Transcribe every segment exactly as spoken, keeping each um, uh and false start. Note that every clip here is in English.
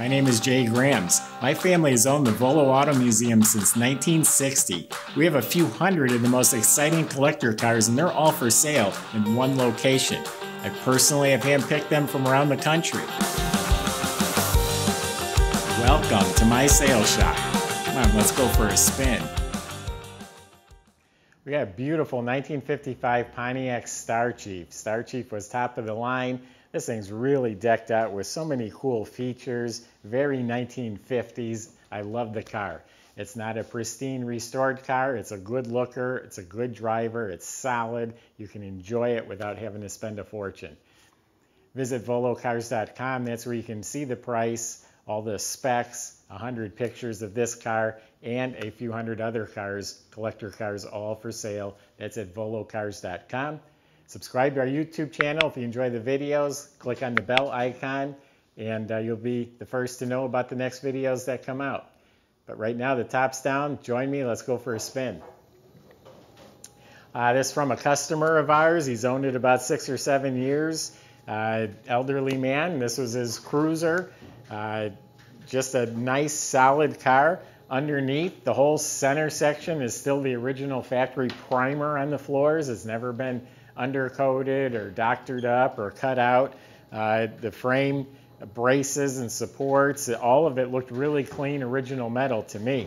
My name is Jay Grams. My family has owned the Volo Auto Museum since nineteen sixty. We have a few hundred of the most exciting collector cars, and they're all for sale in one location. I personally have handpicked them from around the country. Welcome to my sale shop. Come on, let's go for a spin. We got a beautiful nineteen fifty-five Pontiac Star Chief. Star Chief was top of the line. This thing's really decked out with so many cool features, very nineteen fifties. I love the car. It's not a pristine restored car. It's a good looker. It's a good driver. It's solid. You can enjoy it without having to spend a fortune. Visit volocars dot com. That's where you can see the price, all the specs, one hundred pictures of this car, and a few hundred other cars, collector cars, all for sale. That's at volocars dot com. Subscribe to our YouTube channel if you enjoy the videos. Click on the bell icon, and uh, you'll be the first to know about the next videos that come out. But right now, the top's down. Join me. Let's go for a spin. Uh, this is from a customer of ours. He's owned it about six or seven years. Uh, elderly man. This was his cruiser. Uh, just a nice, solid car. Underneath, the whole center section is still the original factory primer on the floors. It's never been undercoated or doctored up or cut out. Uh, the frame braces and supports, all of it looked really clean, original metal to me.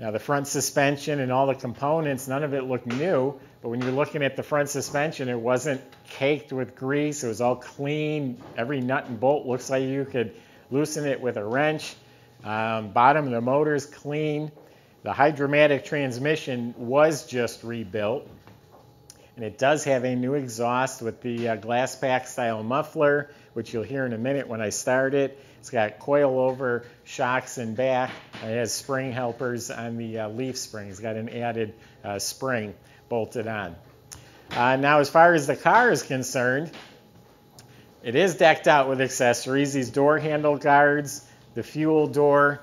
Now the front suspension and all the components, none of it looked new, but when you're looking at the front suspension, it wasn't caked with grease. It was all clean. Every nut and bolt looks like you could loosen it with a wrench. Um, bottom of the motor's clean. The Hydra-Matic transmission was just rebuilt. And it does have a new exhaust with the uh, glass pack style muffler, which you'll hear in a minute when I start it. It's got coilover shocks and back. It has spring helpers on the uh, leaf spring. It's got an added uh, spring bolted on. Uh, now, as far as the car is concerned, it is decked out with accessories. These door handle guards, the fuel door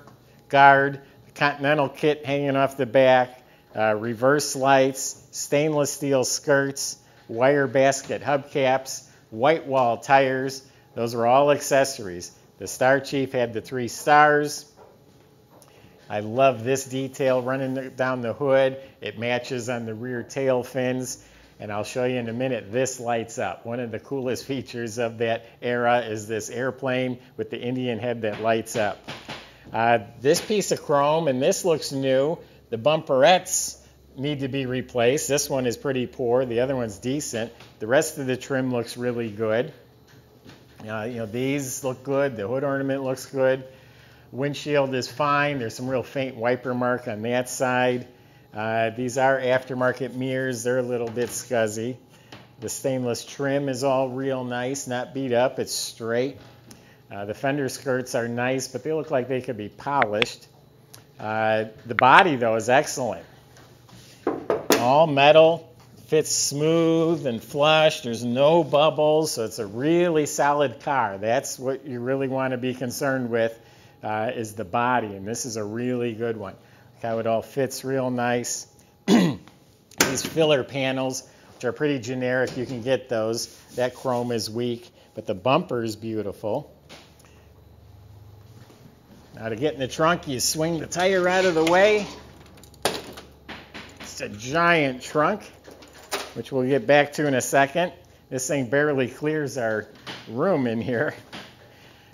guard, the Continental kit hanging off the back, uh, reverse lights, stainless steel skirts, wire basket hubcaps, white wall tires. Those were all accessories. The Star Chief had the three stars. I love this detail running down the hood. It matches on the rear tail fins. And I'll show you in a minute, this lights up. One of the coolest features of that era is this airplane with the Indian head that lights up. Uh, this piece of chrome, and this looks new, the bumperettes need to be replaced. This one is pretty poor. The other one's decent. The rest of the trim looks really good. Uh, you know, these look good. The hood ornament looks good. Windshield is fine. There's some real faint wiper mark on that side. Uh, these are aftermarket mirrors. They're a little bit scuzzy. The stainless trim is all real nice, not beat up. It's straight. Uh, the fender skirts are nice, but they look like they could be polished. Uh, the body, though, is excellent. All metal, fits smooth and flush. There's no bubbles, so it's a really solid car. That's what you really want to be concerned with, uh, is the body, and this is a really good one. Look how it all fits real nice. These filler panels, which are pretty generic, you can get those. That chrome is weak, but the bumper is beautiful. Now to get in the trunk, you swing the tire out of the way. A giant trunk, which we'll get back to in a second. This thing barely clears our room in here.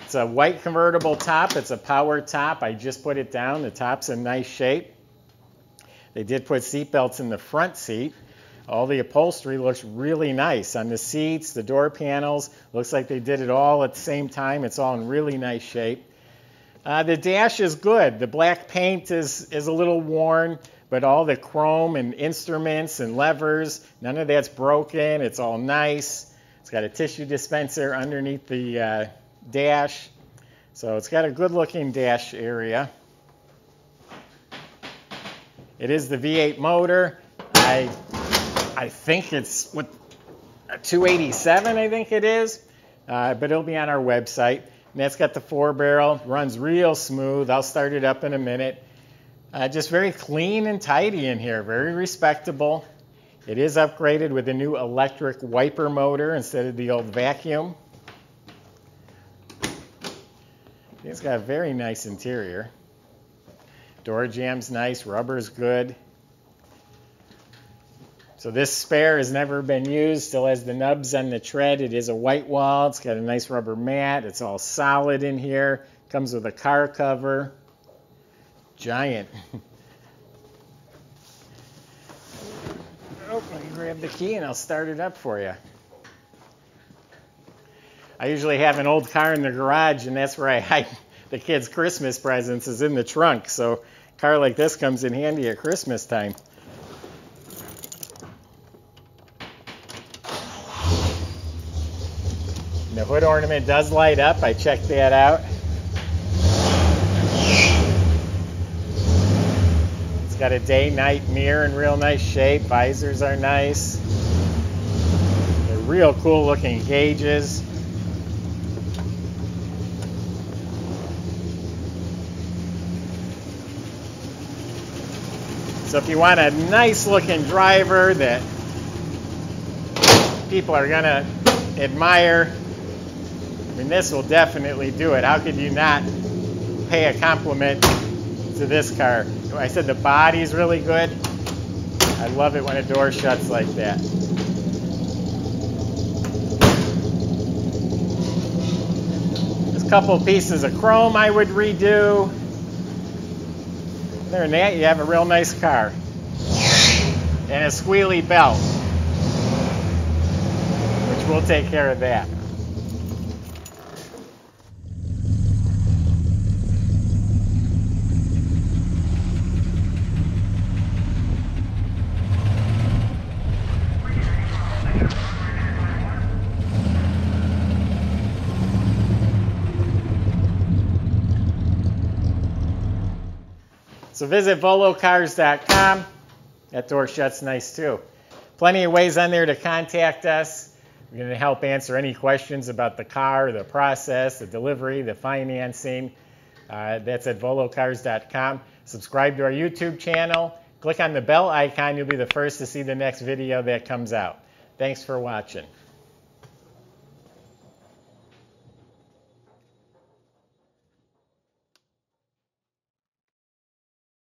It's a white convertible top. It's a power top. I just put it down. The top's in nice shape. They did put seat belts in the front seat. All the upholstery looks really nice on the seats, the door panels. Looks like they did it all at the same time. It's all in really nice shape. Uh, the dash is good. The black paint is, is a little worn, but all the chrome and instruments and levers, none of that's broken. It's all nice. It's got a tissue dispenser underneath the uh, dash. So it's got a good looking dash area. It is the V eight motor. I, I think it's what, a two eighty-seven, I think it is. Uh, but it'll be on our website. And that's got the four barrel, runs real smooth. I'll start it up in a minute. Uh, just very clean and tidy in here, very respectable. It is upgraded with a new electric wiper motor instead of the old vacuum. It's got a very nice interior. Door jam's nice, rubber's good. So this spare has never been used, still has the nubs on the tread. It is a white wall, it's got a nice rubber mat, it's all solid in here. Comes with a car cover. Giant. Oh, I can grab the key and I'll start it up for you. I usually have an old car in the garage, and that's where I hide the kids' Christmas presents, is in the trunk. So a car like this comes in handy at Christmas time. And the hood ornament does light up. I checked that out. It's got a day-night mirror in real nice shape. Visors are nice. They're real cool-looking gauges. So if you want a nice looking driver that people are going to admire, I mean, this will definitely do it. How could you not pay a compliment to this car? I said the body's really good. I love it when a door shuts like that. There's a couple pieces of chrome I would redo. Other than that, you have a real nice car. And a squealy belt, which will take care of that. So visit volocars dot com. That door shuts nice too. Plenty of ways on there to contact us. We're going to help answer any questions about the car, the process, the delivery, the financing. Uh, that's at volocars dot com. Subscribe to our YouTube channel. Click on the bell icon. You'll be the first to see the next video that comes out. Thanks for watching.